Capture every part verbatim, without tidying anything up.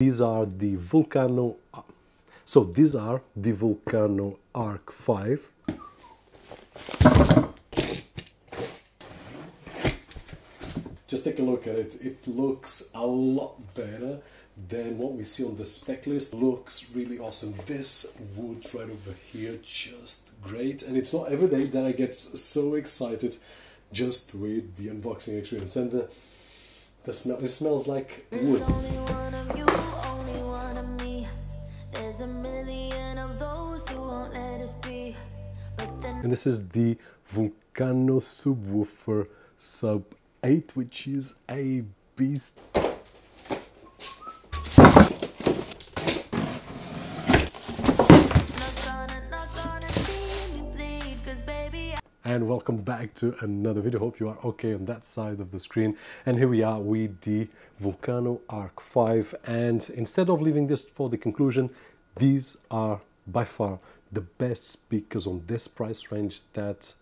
These are the Vulkkano. So these are the Vulkkano Arc five. Just take a look at it. It looks a lot better than what we see on the spec list. Looks really awesome. This wood right over here, just great. And it's not every day that I get so excited just with the unboxing experience. And the, the smell, it smells like wood. And this is the Vulkkano subwoofer sub eight, which is a beast. And welcome back to another video. Hope you are okay on that side of the screen. And here we are with the Vulkkano Arc five. And instead of leaving this for the conclusion, these are by far the best speakers on this price range that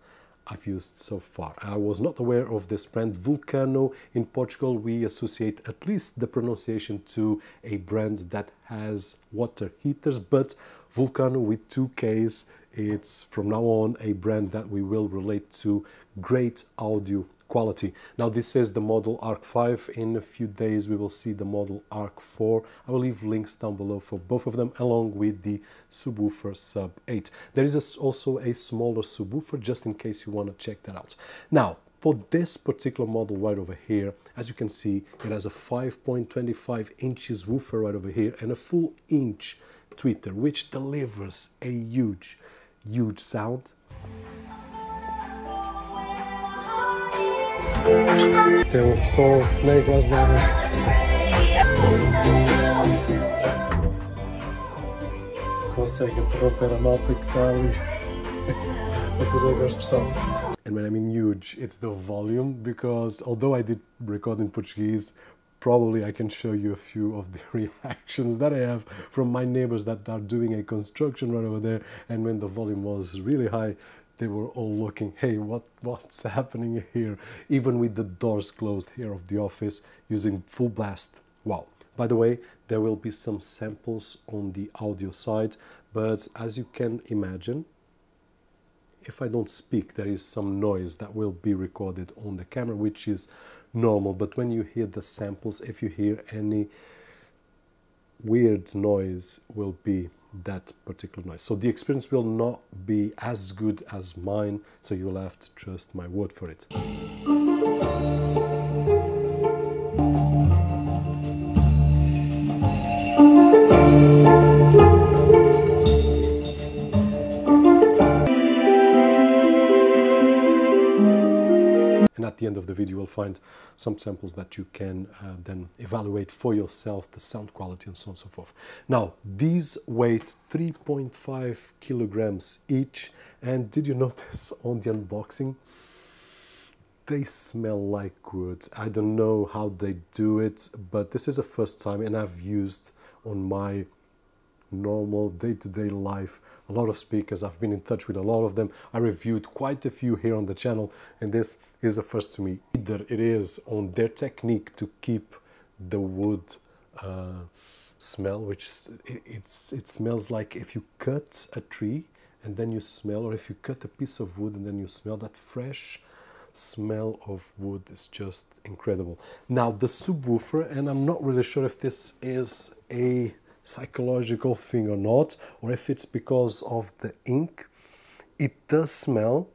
I've used so far. I was not aware of this brand Vulkkano. In Portugal, we associate at least the pronunciation to a brand that has water heaters, but Vulkkano with two Ks, it's from now on a brand that we will relate to great audio quality. Now this is the model Arc five. In a few days we will see the model Arc four. I will leave links down below for both of them, along with the subwoofer sub eight. There is a, also a smaller subwoofer, just in case you want to check that out. Now for this particular model right over here, as you can see, it has a five point two five inches woofer right over here and a full inch tweeter, which delivers a huge huge sound. Tem um som nem quase nada. Consegue interromper a malta que está ali a fazer a construção. And when I mean huge, it's the volume, because although I did record in Portuguese, probably I can show you a few of the reactions that I have from my neighbors that are doing a construction right over there, and when the volume was really high, they were all looking, hey, what, what's happening here? Even with the doors closed here of the office, using full blast. Wow. By the way, there will be some samples on the audio side, but as you can imagine, if I don't speak, there is some noise that will be recorded on the camera, which is normal. But when you hear the samples, if you hear any weird noise, will be that particular noise. So the experience will not be as good as mine, so you will have to trust my word for it. And at the end of the video, you'll find some samples that you can uh, then evaluate for yourself, the sound quality and so on and so forth. Now, these weigh three point five kilograms each. And did you notice on the unboxing, they smell like wood. I don't know how they do it, but this is the first time, and I've used on my normal day-to-day life a lot of speakers. I've been in touch with a lot of them. I reviewed quite a few here on the channel, and this is a first to me. Either it is on their technique to keep the wood uh, smell, which it, it's it smells like if you cut a tree and then you smell, or if you cut a piece of wood and then you smell, that fresh smell of wood is just incredible. Now the subwoofer, and I'm not really sure if this is a psychological thing or not, or if it's because of the ink, it does smell,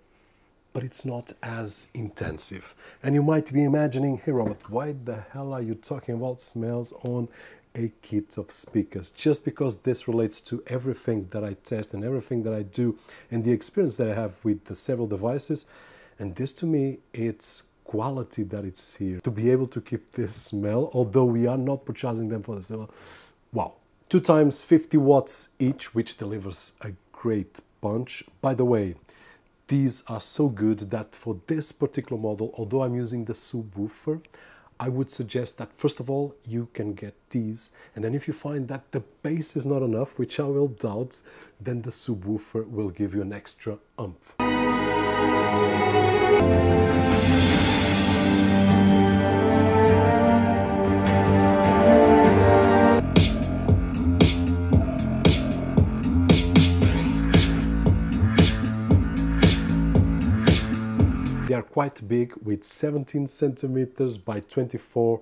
but it's not as intensive. And you might be imagining, hey Robert, why the hell are you talking about smells on a kit of speakers? Just because this relates to everything that I test and everything that I do and the experience that I have with the several devices, and this to me, it's quality that it's here. To be able to keep this smell, although we are not purchasing them for the smell, wow. two times fifty watts each, which delivers a great punch. By the way, these are so good that for this particular model, although I'm using the subwoofer, I would suggest that first of all, you can get these. And then if you find that the bass is not enough, which I will doubt, then the subwoofer will give you an extra oomph. They are quite big, with seventeen centimeters by twenty-four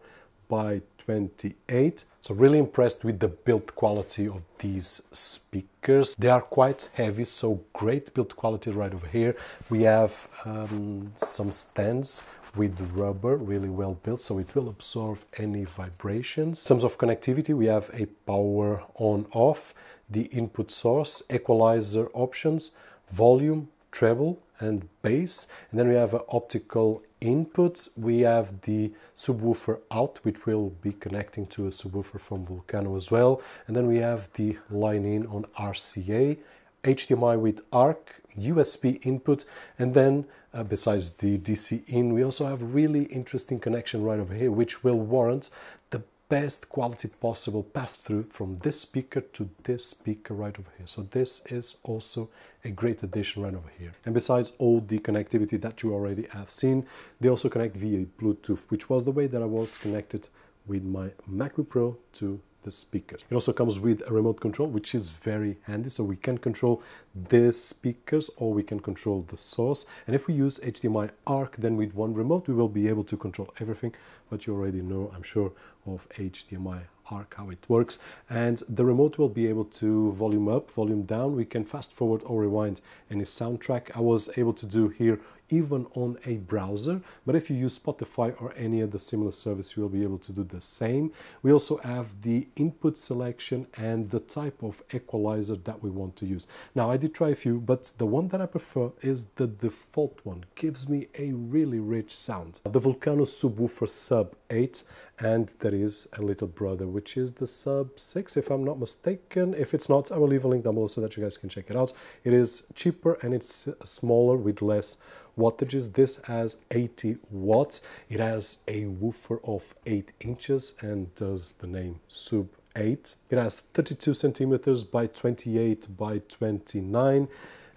by twenty-eight. So really impressed with the build quality of these speakers. They are quite heavy, so great build quality right over here. We have um, some stands with rubber, really well built, so it will absorb any vibrations. In terms of connectivity, we have a power on off, the input source, equalizer options, volume, treble and bass, and then we have an optical input. We have the subwoofer out, which will be connecting to a subwoofer from Vulkkano as well, and then we have the line in on R C A, H D M I with ARC, U S B input, and then uh, besides the D C in, we also have really interesting connection right over here, which will warrant the best quality possible pass-through from this speaker to this speaker right over here. So this is also a great addition right over here. And besides all the connectivity that you already have seen, they also connect via Bluetooth, which was the way that I was connected with my MacBook Pro to the speakers. It also comes with a remote control, which is very handy, so we can control the speakers or we can control the source. And if we use H D M I ARC, then with one remote we will be able to control everything, but you already know, I'm sure, of H D M I ARC, how it works. And the remote will be able to volume up, volume down, we can fast forward or rewind any soundtrack. I was able to do here even on a browser, but if you use Spotify or any other similar service, you will be able to do the same. We also have the input selection and the type of equalizer that we want to use. Now, I did try a few, but the one that I prefer is the default one. Gives me a really rich sound. The Vulkkano subwoofer sub eight, and there is a little brother, which is the sub six, if I'm not mistaken. If it's not, I will leave a link down below so that you guys can check it out. It is cheaper and it's smaller with less wattages. This has eighty watts. It has a woofer of eight inches and does the name sub eight. It has thirty-two centimeters by twenty-eight by twenty-nine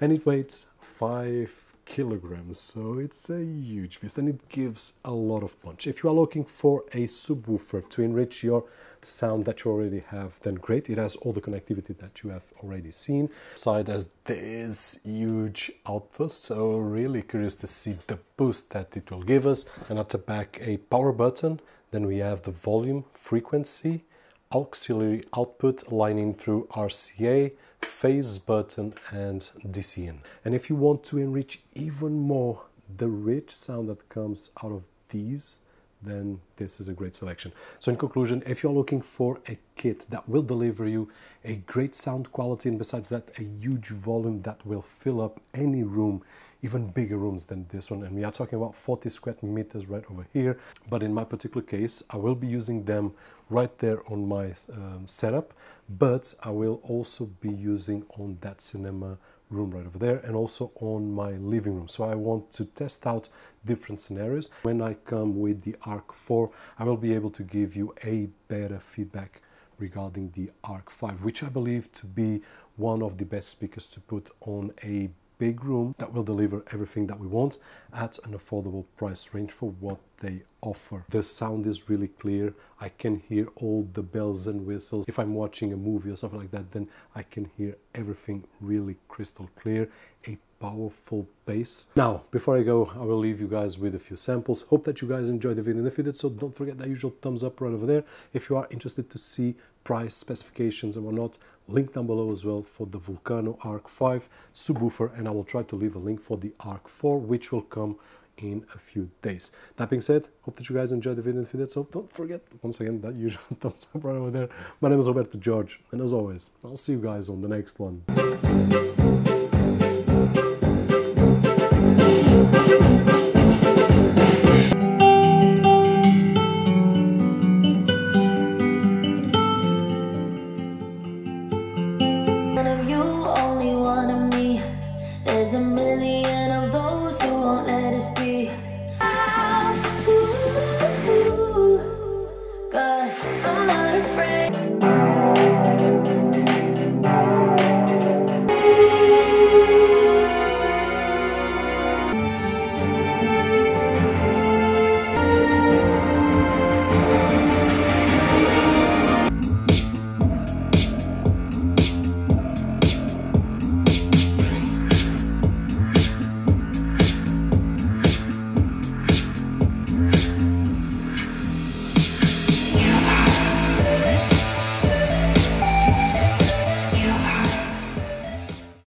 and it weighs five kilograms, so it's a huge beast and it gives a lot of punch. If you are looking for a subwoofer to enrich your sound that you already have, then great, it has all the connectivity that you have already seen. Side has this huge output, so really curious to see the boost that it will give us. And at the back, a power button, then we have the volume, frequency, auxiliary output, line in through R C A, phase button and D C in. And if you want to enrich even more the rich sound that comes out of these, then this is a great selection. So in conclusion, if you're looking for a kit that will deliver you a great sound quality and besides that a huge volume that will fill up any room, even bigger rooms than this one, and we are talking about forty square meters right over here, but in my particular case I will be using them right there on my um, setup, but I will also be using on that cinema room right over there and also on my living room. So I want to test out different scenarios. When I come with the ARC four, I will be able to give you a better feedback regarding the ARC five, which I believe to be one of the best speakers to put on a big room that will deliver everything that we want at an affordable price range for what they offer. The sound is really clear. I can hear all the bells and whistles. If I'm watching a movie or something like that, then I can hear everything really crystal clear. A powerful bass. Now, before I go, I will leave you guys with a few samples. Hope that you guys enjoyed the video, and if you did so, don't forget that usual thumbs up right over there. If you are interested to see price, specifications and whatnot, link down below as well for the Vulkkano ARC five subwoofer, and I will try to leave a link for the ARC four, which will come in a few days. That being said, hope that you guys enjoyed the video. If you did so, don't forget once again that usual thumbs up right over there. My name is Roberto Jorge, and as always, I'll see you guys on the next one.